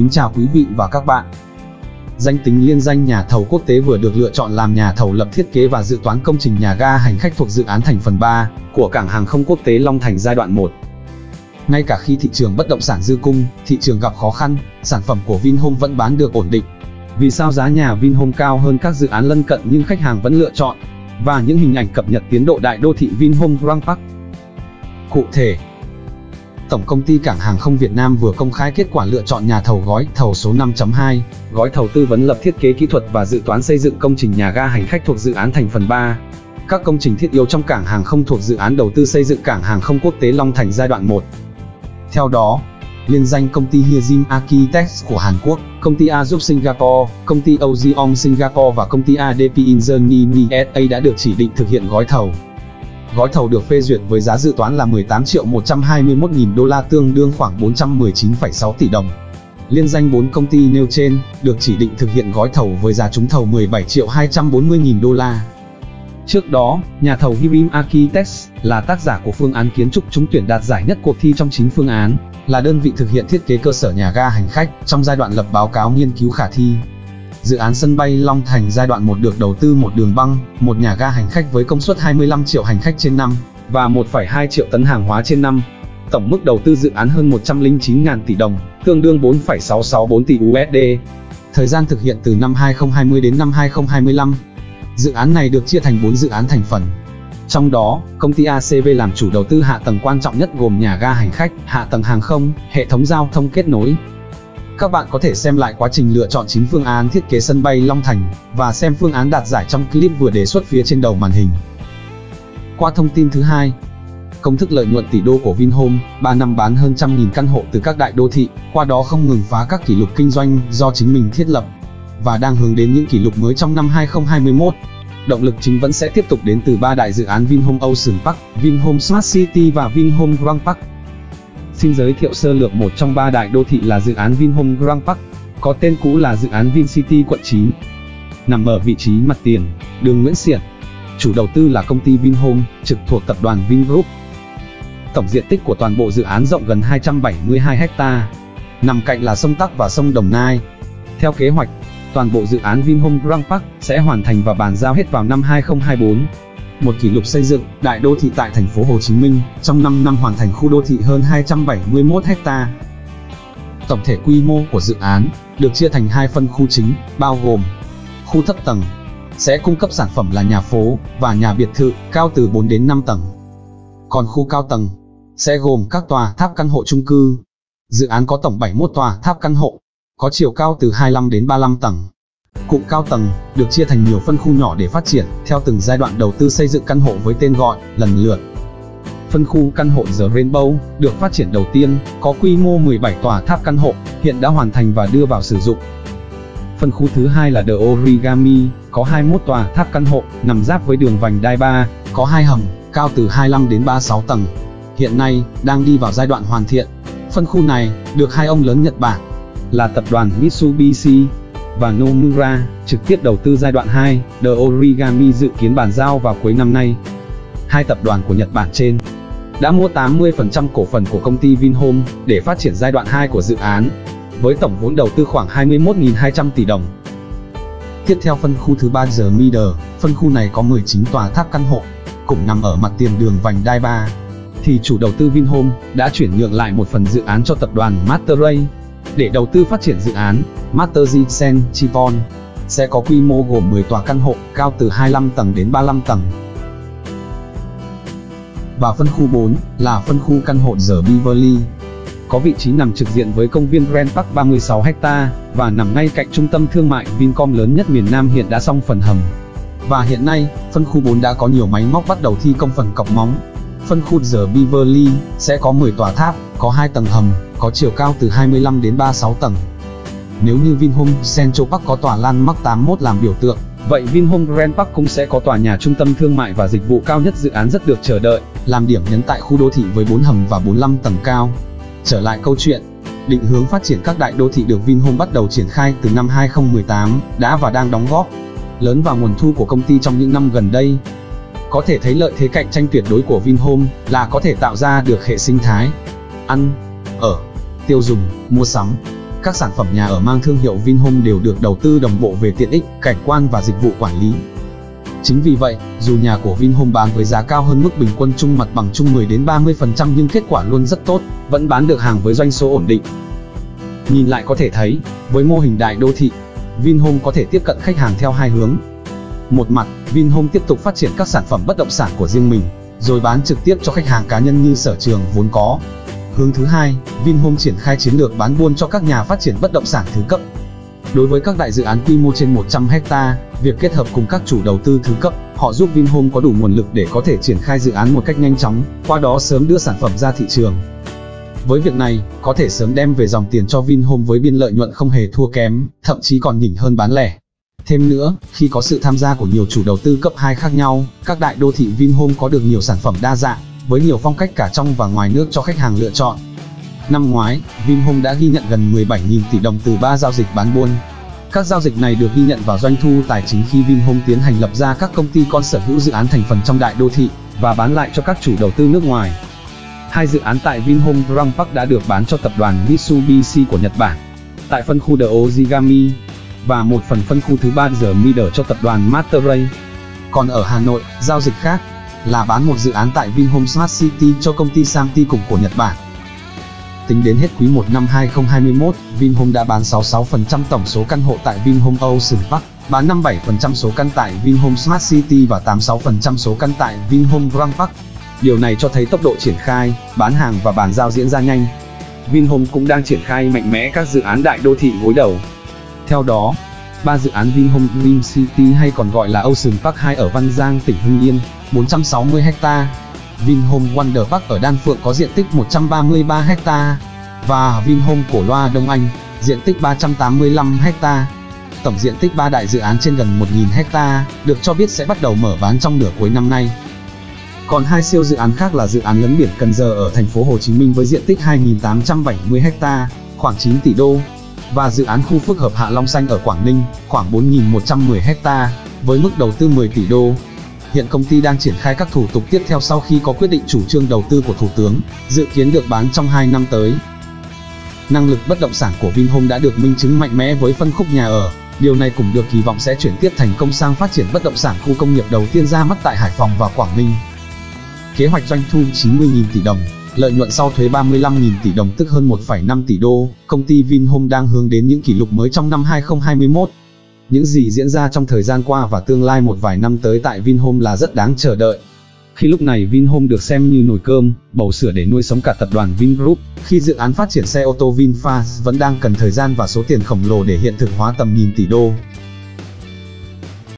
Kính chào quý vị và các bạn. Danh tính liên danh nhà thầu quốc tế vừa được lựa chọn làm nhà thầu lập thiết kế và dự toán công trình nhà ga hành khách thuộc dự án thành phần 3 của Cảng hàng không quốc tế Long Thành giai đoạn 1. Ngay cả khi thị trường bất động sản dư cung, thị trường gặp khó khăn, sản phẩm của Vinhomes vẫn bán được ổn định. Vì sao giá nhà Vinhomes cao hơn các dự án lân cận nhưng khách hàng vẫn lựa chọn? Và những hình ảnh cập nhật tiến độ đại đô thị Vinhomes Grand Park. Cụ thể, Tổng công ty Cảng hàng không Việt Nam vừa công khai kết quả lựa chọn nhà thầu gói thầu số 5.2, gói thầu tư vấn lập thiết kế kỹ thuật và dự toán xây dựng công trình nhà ga hành khách thuộc dự án thành phần 3. Các công trình thiết yếu trong Cảng hàng không thuộc dự án đầu tư xây dựng Cảng hàng không quốc tế Long Thành giai đoạn 1. Theo đó, liên danh công ty Heerim Architects của Hàn Quốc, công ty Azusa Singapore, công ty Ozeong Singapore và công ty ADP Ingeni USA đã được chỉ định thực hiện gói thầu. Gói thầu được phê duyệt với giá dự toán là 18.121.000 đô la, tương đương khoảng 419,6 tỷ đồng. Liên danh 4 công ty nêu trên được chỉ định thực hiện gói thầu với giá trúng thầu 17.240.000 đô la. Trước đó, nhà thầu Heerim Architects là tác giả của phương án kiến trúc trúng tuyển đạt giải nhất cuộc thi trong 9 phương án, là đơn vị thực hiện thiết kế cơ sở nhà ga hành khách trong giai đoạn lập báo cáo nghiên cứu khả thi. Dự án sân bay Long Thành giai đoạn 1 được đầu tư một đường băng, một nhà ga hành khách với công suất 25 triệu hành khách trên năm và 1,2 triệu tấn hàng hóa trên năm. Tổng mức đầu tư dự án hơn 109.000 tỷ đồng, tương đương 4,664 tỷ USD. Thời gian thực hiện từ năm 2020 đến năm 2025. Dự án này được chia thành 4 dự án thành phần. Trong đó, công ty ACV làm chủ đầu tư hạ tầng quan trọng nhất gồm nhà ga hành khách, hạ tầng hàng không, hệ thống giao thông kết nối. Các bạn có thể xem lại quá trình lựa chọn 9 phương án thiết kế sân bay Long Thành và xem phương án đạt giải trong clip vừa đề xuất phía trên đầu màn hình. Qua thông tin thứ hai, công thức lợi nhuận tỷ đô của Vinhomes, 3 năm bán hơn 100.000 căn hộ từ các đại đô thị, qua đó không ngừng phá các kỷ lục kinh doanh do chính mình thiết lập và đang hướng đến những kỷ lục mới trong năm 2021. Động lực chính vẫn sẽ tiếp tục đến từ 3 đại dự án Vinhomes Ocean Park, Vinhomes Smart City và Vinhomes Grand Park. Xin giới thiệu sơ lược một trong 3 đại đô thị là dự án Vinhomes Grand Park, có tên cũ là dự án VinCity quận 9. Nằm ở vị trí mặt tiền, đường Nguyễn Xiển. Chủ đầu tư là công ty Vinhomes, trực thuộc tập đoàn Vingroup. Tổng diện tích của toàn bộ dự án rộng gần 272 ha. Nằm cạnh là sông Tắc và sông Đồng Nai. Theo kế hoạch, toàn bộ dự án Vinhomes Grand Park sẽ hoàn thành và bàn giao hết vào năm 2024. Một kỷ lục xây dựng đại đô thị tại thành phố Hồ Chí Minh, trong 5 năm hoàn thành khu đô thị hơn 271 ha. Tổng thể quy mô của dự án được chia thành 2 phân khu chính, bao gồm khu thấp tầng sẽ cung cấp sản phẩm là nhà phố và nhà biệt thự cao từ 4 đến 5 tầng. Còn khu cao tầng sẽ gồm các tòa tháp căn hộ chung cư. Dự án có tổng 71 tòa tháp căn hộ, có chiều cao từ 25 đến 35 tầng. Cụm cao tầng được chia thành nhiều phân khu nhỏ để phát triển theo từng giai đoạn đầu tư xây dựng căn hộ với tên gọi lần lượt. Phân khu căn hộ The Rainbow được phát triển đầu tiên, có quy mô 17 tòa tháp căn hộ, hiện đã hoàn thành và đưa vào sử dụng. Phân khu thứ hai là The Origami, có 21 tòa tháp căn hộ, nằm giáp với đường vành đai 3, có 2 hầm, cao từ 25 đến 36 tầng. Hiện nay đang đi vào giai đoạn hoàn thiện. Phân khu này được 2 ông lớn Nhật Bản là tập đoàn Mitsubishi và Nomura trực tiếp đầu tư giai đoạn 2, The Origami dự kiến bàn giao vào cuối năm nay. 2 tập đoàn của Nhật Bản trên đã mua 80% cổ phần của công ty Vinhomes để phát triển giai đoạn 2 của dự án, với tổng vốn đầu tư khoảng 21.200 tỷ đồng. Tiếp theo phân khu thứ 3 The Middle, phân khu này có 19 tòa tháp căn hộ, cũng nằm ở mặt tiền đường vành đai 3, thì chủ đầu tư Vinhomes đã chuyển nhượng lại một phần dự án cho tập đoàn Masteri để đầu tư phát triển dự án Masteri Sen Chipon, sẽ có quy mô gồm 10 tòa căn hộ, cao từ 25 tầng đến 35 tầng. Và phân khu 4 là phân khu căn hộ The Beverly, có vị trí nằm trực diện với công viên Grand Park 36 ha và nằm ngay cạnh trung tâm thương mại Vincom lớn nhất miền Nam hiện đã xong phần hầm. Và hiện nay, phân khu 4 đã có nhiều máy móc bắt đầu thi công phần cọc móng. Phân khu The Beverly sẽ có 10 tòa tháp, có 2 tầng hầm, có chiều cao từ 25 đến 36 tầng. Nếu như Vinhomes Central Park có tòa Landmark 81 làm biểu tượng, vậy Vinhomes Grand Park cũng sẽ có tòa nhà trung tâm thương mại và dịch vụ cao nhất dự án rất được chờ đợi, làm điểm nhấn tại khu đô thị với 4 hầm và 45 tầng cao. Trở lại câu chuyện, định hướng phát triển các đại đô thị được Vinhomes bắt đầu triển khai từ năm 2018 đã và đang đóng góp lớn vào nguồn thu của công ty trong những năm gần đây. Có thể thấy lợi thế cạnh tranh tuyệt đối của Vinhomes là có thể tạo ra được hệ sinh thái ăn, ở, tiêu dùng, mua sắm Các sản phẩm nhà ở mang thương hiệu Vinhomes đều được đầu tư đồng bộ về tiện ích, cảnh quan và dịch vụ quản lý. Chính vì vậy, dù nhà của Vinhomes bán với giá cao hơn mức bình quân chung mặt bằng chung 10 đến 30% nhưng kết quả luôn rất tốt, vẫn bán được hàng với doanh số ổn định. Nhìn lại có thể thấy, với mô hình đại đô thị, Vinhomes có thể tiếp cận khách hàng theo hai hướng. Một mặt, Vinhomes tiếp tục phát triển các sản phẩm bất động sản của riêng mình, rồi bán trực tiếp cho khách hàng cá nhân như sở trường vốn có. Hướng thứ hai, Vinhomes triển khai chiến lược bán buôn cho các nhà phát triển bất động sản thứ cấp. Đối với các đại dự án quy mô trên 100 hectare, việc kết hợp cùng các chủ đầu tư thứ cấp, họ giúp Vinhomes có đủ nguồn lực để có thể triển khai dự án một cách nhanh chóng, qua đó sớm đưa sản phẩm ra thị trường. Với việc này, có thể sớm đem về dòng tiền cho Vinhomes với biên lợi nhuận không hề thua kém, thậm chí còn nhỉnh hơn bán lẻ. Thêm nữa, khi có sự tham gia của nhiều chủ đầu tư cấp 2 khác nhau, các đại đô thị Vinhomes có được nhiều sản phẩm đa dạng, với nhiều phong cách cả trong và ngoài nước cho khách hàng lựa chọn. Năm ngoái, Vinhomes đã ghi nhận gần 17.000 tỷ đồng từ 3 giao dịch bán buôn. Các giao dịch này được ghi nhận vào doanh thu tài chính khi Vinhomes tiến hành lập ra các công ty con sở hữu dự án thành phần trong đại đô thị và bán lại cho các chủ đầu tư nước ngoài. Hai dự án tại Vinhomes Grand Park đã được bán cho tập đoàn Mitsubishi của Nhật Bản, tại phân khu The Origami, và một phần phân khu thứ 3 The Rainbow cho tập đoàn Masteri. Còn ở Hà Nội, giao dịch khác là bán một dự án tại Vinhomes Smart City cho công ty Samty cùng của Nhật Bản. Tính đến hết quý 1 năm 2021, Vinhomes đã bán 66% tổng số căn hộ tại Vinhomes Ocean Park, bán 57% số căn tại Vinhomes Smart City và 86% số căn tại Vinhomes Grand Park. Điều này cho thấy tốc độ triển khai, bán hàng và bàn giao diễn ra nhanh. Vinhomes cũng đang triển khai mạnh mẽ các dự án đại đô thị gối đầu. Theo đó, 3 dự án Vinhomes VinCity hay còn gọi là Ocean Park 2 ở Văn Giang, tỉnh Hưng Yên, 460 ha, Vinhomes Wonder Park ở Đan Phượng có diện tích 133 ha, và Vinhomes Cổ Loa Đông Anh, diện tích 385 ha. Tổng diện tích 3 đại dự án trên gần 1.000 ha, được cho biết sẽ bắt đầu mở bán trong nửa cuối năm nay. Còn hai siêu dự án khác là dự án lấn biển Cần Giờ ở thành phố Hồ Chí Minh với diện tích 2.870 ha, khoảng 9 tỷ đô, và dự án khu phức hợp Hạ Long Xanh ở Quảng Ninh, khoảng 4.110 ha, với mức đầu tư 10 tỷ đô. Hiện công ty đang triển khai các thủ tục tiếp theo sau khi có quyết định chủ trương đầu tư của Thủ tướng, dự kiến được bán trong 2 năm tới. Năng lực bất động sản của Vinhomes đã được minh chứng mạnh mẽ với phân khúc nhà ở, điều này cũng được kỳ vọng sẽ chuyển tiếp thành công sang phát triển bất động sản khu công nghiệp đầu tiên ra mắt tại Hải Phòng và Quảng Ninh. Kế hoạch doanh thu 90.000 tỷ đồng, lợi nhuận sau thuế 35.000 tỷ đồng tức hơn 1,5 tỷ đô, công ty Vinhomes đang hướng đến những kỷ lục mới trong năm 2021. Những gì diễn ra trong thời gian qua và tương lai một vài năm tới tại Vinhomes là rất đáng chờ đợi. Khi lúc này Vinhomes được xem như nồi cơm, bầu sữa để nuôi sống cả tập đoàn Vingroup, khi dự án phát triển xe ô tô VinFast vẫn đang cần thời gian và số tiền khổng lồ để hiện thực hóa tầm nghìn tỷ đô.